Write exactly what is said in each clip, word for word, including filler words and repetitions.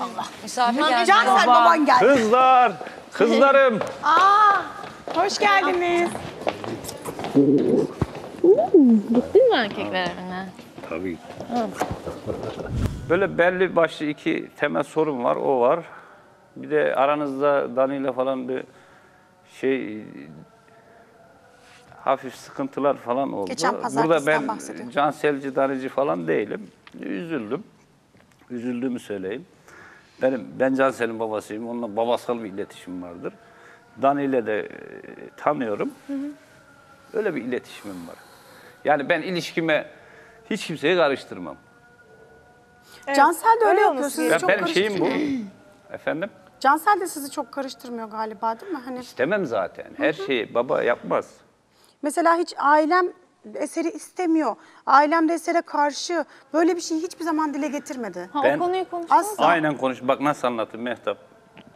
Allah. Misafir geldi. Cansel baba. Baban geldi. Kızlar, kızlarım. Aa, hoş geldiniz. Gittin mi erkekler evine? Tabii. Böyle belli başlı iki temel sorun var, o var. Bir de aranızda Dani ile falan bir şey... hafif sıkıntılar falan oldu. Burada ben Canselci, Danici falan değilim. Üzüldüm. Üzüldüğümü söyleyeyim. Benim, ben Cansel'in babasıyım. Onunla babasal bir iletişim vardır. Dani ile de e, tanıyorum. Hı hı. Öyle bir iletişimim var. Yani ben ilişkime hiç kimseye karıştırmam. Evet. Cansel de öyle yapıyorsunuz. Ya çok benim şeyim bu. Efendim? Cansel de sizi çok karıştırmıyor galiba, değil mi? Hani... İstemem zaten. Her hı hı. şeyi baba yapmaz. Mesela hiç ailem Eser'i istemiyor. Ailem de Eser'e karşı. Böyle bir şeyi hiçbir zaman dile getirmedi. Ha, ben, o konuyu konuştunuz mu? Aynen konuş. Bak nasıl anlattım Mehtap.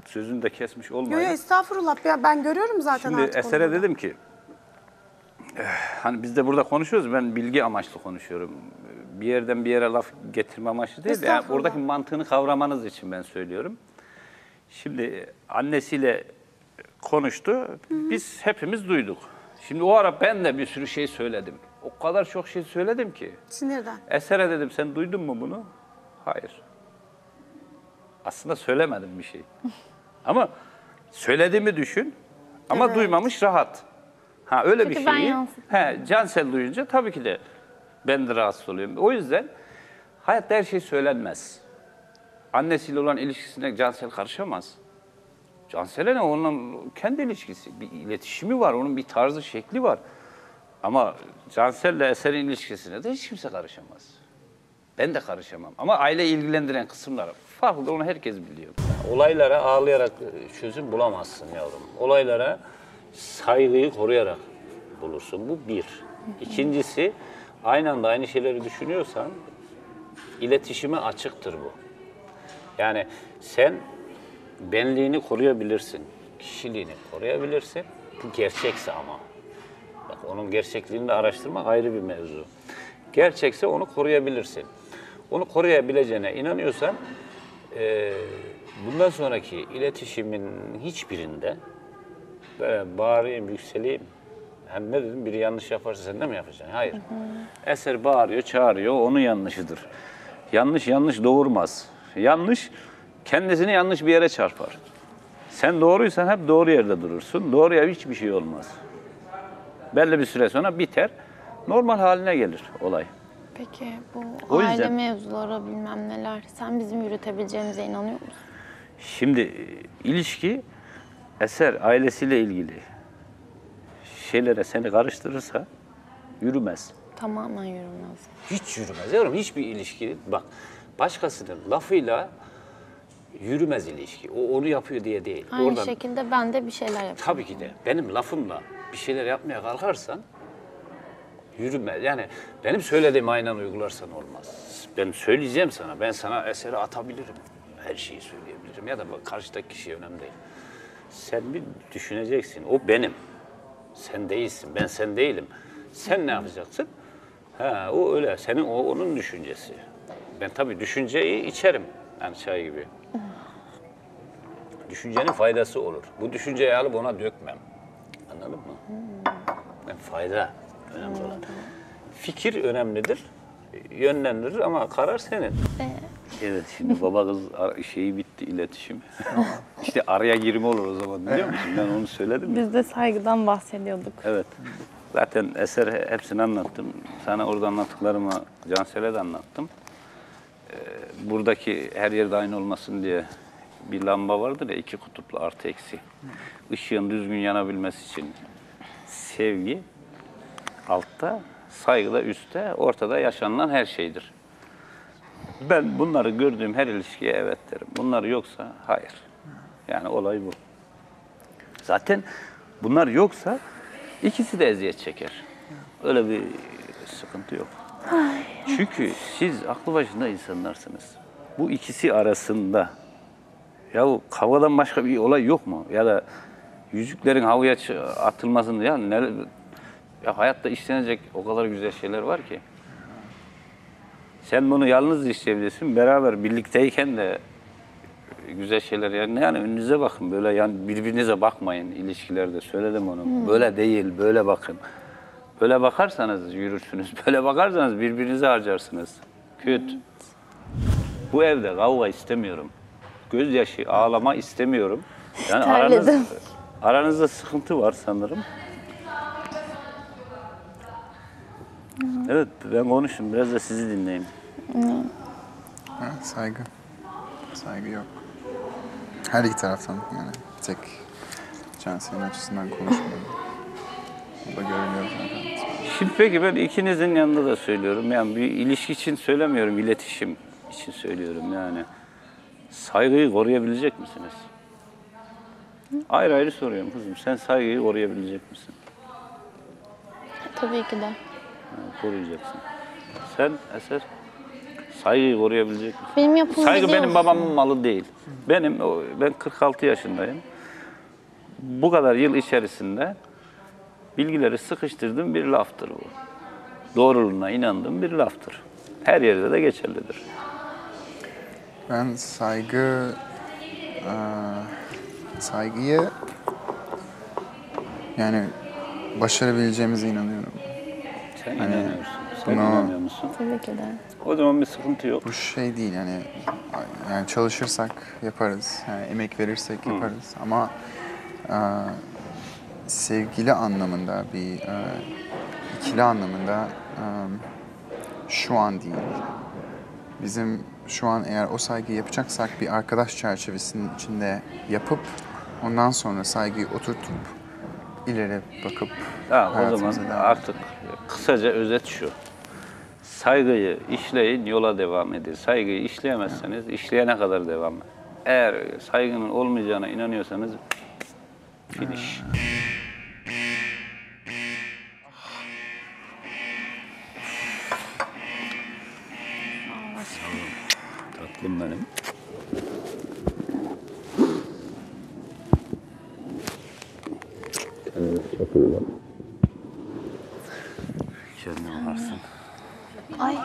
Sözünü de kesmiş olmayayım. Yok yok estağfurullah. Ya, ben görüyorum zaten. Şimdi Eser'e dedim ki, hani biz de burada konuşuyoruz. Ben bilgi amaçlı konuşuyorum. Bir yerden bir yere laf getirme amaçlı değil. Yani buradaki mantığını kavramanız için ben söylüyorum. Şimdi annesiyle konuştu. Hı. Biz hepimiz duyduk. Şimdi o ara ben de bir sürü şey söyledim. O kadar çok şey söyledim ki. Sinirden. Eser'e dedim, sen duydun mu bunu? Hayır. Aslında söylemedim bir şey. Ama söylediğimi düşün. Ama evet. Duymamış rahat. Ha öyle peki bir şeyi. He, Cansel duyunca tabii ki de ben de rahatsız oluyorum. O yüzden hayatta her şey söylenmez. Annesiyle olan ilişkisine Cansel karışamaz. Cansel'e ne? Onun kendi ilişkisi, bir iletişimi var, onun bir tarzı, şekli var. Ama Cansel'le Eser'in ilişkisine de hiç kimse karışamaz. Ben de karışamam. Ama aileyi ilgilendiren kısımlar farklı, onu herkes biliyor. Olaylara ağlayarak çözüm bulamazsın yavrum. Olaylara saygıyı koruyarak bulursun. Bu bir. İkincisi, aynı anda aynı şeyleri düşünüyorsan, iletişime açıktır bu. Yani sen... benliğini koruyabilirsin, kişiliğini koruyabilirsin. Bu gerçekse ama. Bak onun gerçekliğini de araştırmak ayrı bir mevzu. Gerçekse onu koruyabilirsin. Onu koruyabileceğine inanıyorsan, e, bundan sonraki iletişimin hiçbirinde böyle bağırayım, yükseleyim. Hem ne dedim, biri yanlış yaparsa sen de mi yapacaksın? Hayır. Hı hı. Eser bağırıyor, çağırıyor, onun yanlışıdır. Yanlış yanlış doğurmaz. Yanlış... kendisini yanlış bir yere çarpar. Sen doğruysan hep doğru yerde durursun. Doğruya hiçbir şey olmaz. Belli bir süre sonra biter. Normal haline gelir olay. Peki bu o aile yüzden, mevzuları bilmem neler. Sen bizim yürütebileceğimize inanıyor musun? Şimdi ilişki Eser ailesiyle ilgili şeylere seni karıştırırsa yürümez. Tamamen yürümez. Hiç yürümez yavrum. Hiçbir ilişki. Bak başkasının lafıyla yürümez ilişki. O onu yapıyor diye değil. Aynı oradan, şekilde ben de bir şeyler yapıyorum. Tabii ki de. Benim lafımla bir şeyler yapmaya kalkarsan yürümez. Yani benim söylediğim aynen uygularsan olmaz. Ben söyleyeceğim sana. Ben sana Eser'i atabilirim. Her şeyi söyleyebilirim. Ya da bak, karşıdaki kişi önemli değil. Sen bir düşüneceksin. O benim. Sen değilsin. Ben sen değilim. Sen ne yapacaksın? Ha, o öyle. Senin o onun düşüncesi. Ben tabii düşünceyi içerim. Yani çay gibi. Düşüncenin faydası olur. Bu düşünceyi alıp ona dökmem. Anladın mı? Yani fayda önemli olan. Fikir önemlidir. Yönlendirir ama karar senin. Evet şimdi baba kız şeyi bitti, iletişim. İşte araya girme olur o zaman, biliyor musun? Ben onu söyledim. Biz de saygıdan bahsediyorduk. Evet. Zaten Eser hepsini anlattım. Sana orada anlattıklarımı Cansel'e de anlattım. Buradaki her yerde aynı olmasın diye bir lamba vardır ya, iki kutuplu artı eksi. Işığın düzgün yanabilmesi için sevgi altta, saygı da üstte, ortada yaşanılan her şeydir. Ben bunları gördüğüm her ilişkiye evet derim. Bunlar yoksa hayır. Yani olay bu. Zaten bunlar yoksa ikisi de eziyet çeker. Öyle bir sıkıntı yok. Ay. Çünkü siz aklı başında insanlarsınız. Bu ikisi arasında yahu kavgadan başka bir olay yok mu? Ya da yüzüklerin havaya atılmasında ya, ne, ya hayatta işlenecek o kadar güzel şeyler var ki. Sen bunu yalnız işleyebilirsin. Beraber birlikteyken de güzel şeyler yani, yani önünüze bakın böyle, yani birbirinize bakmayın ilişkilerde, söyledim onu. Hmm. Böyle değil, böyle bakın. Böyle bakarsanız yürürsünüz, böyle bakarsanız birbirinize harcarsınız. Küt. Hmm. Bu evde kavga istemiyorum. Gözyaşı, ağlama istemiyorum. Yani aranız, aranızda sıkıntı var sanırım. Hmm. Evet, ben konuştum. Biraz da sizi dinleyeyim. Hmm. Ha, saygı. Saygı yok. Her iki taraftan yani. Tek Cansel'in açısından konuşmuyorum. O da görünüyor zaten. Şimdi peki ben ikinizin yanında da söylüyorum. Yani bir ilişki için söylemiyorum, iletişim için söylüyorum yani. Saygıyı koruyabilecek misiniz? Hı? Ayrı ayrı soruyorum kızım. Sen saygıyı koruyabilecek misin? Tabii ki de. Yani koruyacaksın. Sen Eser? Saygıyı koruyabilecek misin? Benim yapımı saygı benim musun? Babamın malı değil. Benim, ben kırk altı yaşındayım. Bu kadar yıl içerisinde bilgileri sıkıştırdığım bir laftır bu. Doğruluğuna inandığım bir laftır. Her yerde de geçerlidir. Ben saygı... Saygıyı... Yani başarabileceğimize inanıyorum. Sen hani, inanıyorsun. Sen bunu... inanıyor musun? Tabii ki de. O zaman bir sıkıntı yok. Bu şey değil yani, yani çalışırsak yaparız, yani emek verirsek yaparız. Hı. Ama e, sevgili anlamında bir e, ikili anlamında e, şu an değil. Bizim şu an eğer o saygıyı yapacaksak bir arkadaş çerçevesinin içinde yapıp ondan sonra saygıyı oturtup ileri bakıp ha, o zaman artık kısaca özet şu. Saygıyı işleyin, yola devam edin. Saygıyı işleyemezseniz, işleyene kadar devam edin. Eğer saygının olmayacağına inanıyorsanız, finish. Tatlım benim. Kendine çok iyi bak. Kendine varsın. Ay.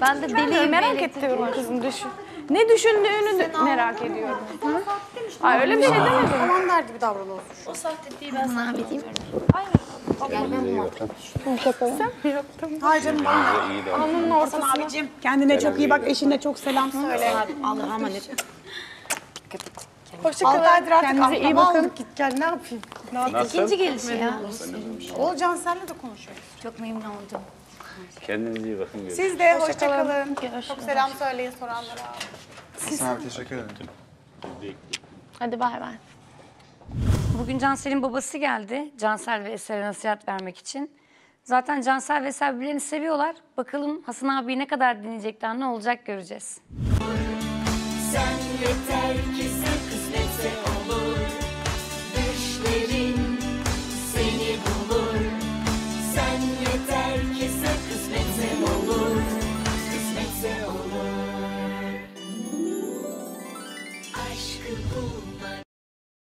Ben de deliyim, merak ettim kızım düşün. Ne düşündüğünü merak ediyorum. Ay öyle bir şey demedim. Aman der gibi davranıyorsun. O sahte değil, ben sana haberiyim. Aynen. Gel ben bunu atayım. Sen yok tamam. Hayır canım. Alnının ortasına. Abicim kendine çok iyi bak, eşine çok selam söyle. Allah'a emanet. Hoşçakalın. Kendinize iyi bakın. Git gel, ne yapayım? Nasıl? İkinci gelişi ya. Oğul Cansel'le de konuşuyoruz. Çok memnun oldum. Kendinize iyi bakın. Görüşürüz. Siz de hoşçakalın. Hoşça çok selam söyleyin soranlara. Hasan abi teşekkür ederim. Hadi bay bay. Bugün Cansel'in babası geldi. Cansel ve Eser'e nasihat vermek için. Zaten Cansel ve Eser birbirlerini seviyorlar. Bakalım Hasan abi ne kadar dinleyecekler, ne olacak göreceğiz. Sen yeter ki sen kısmetse ol.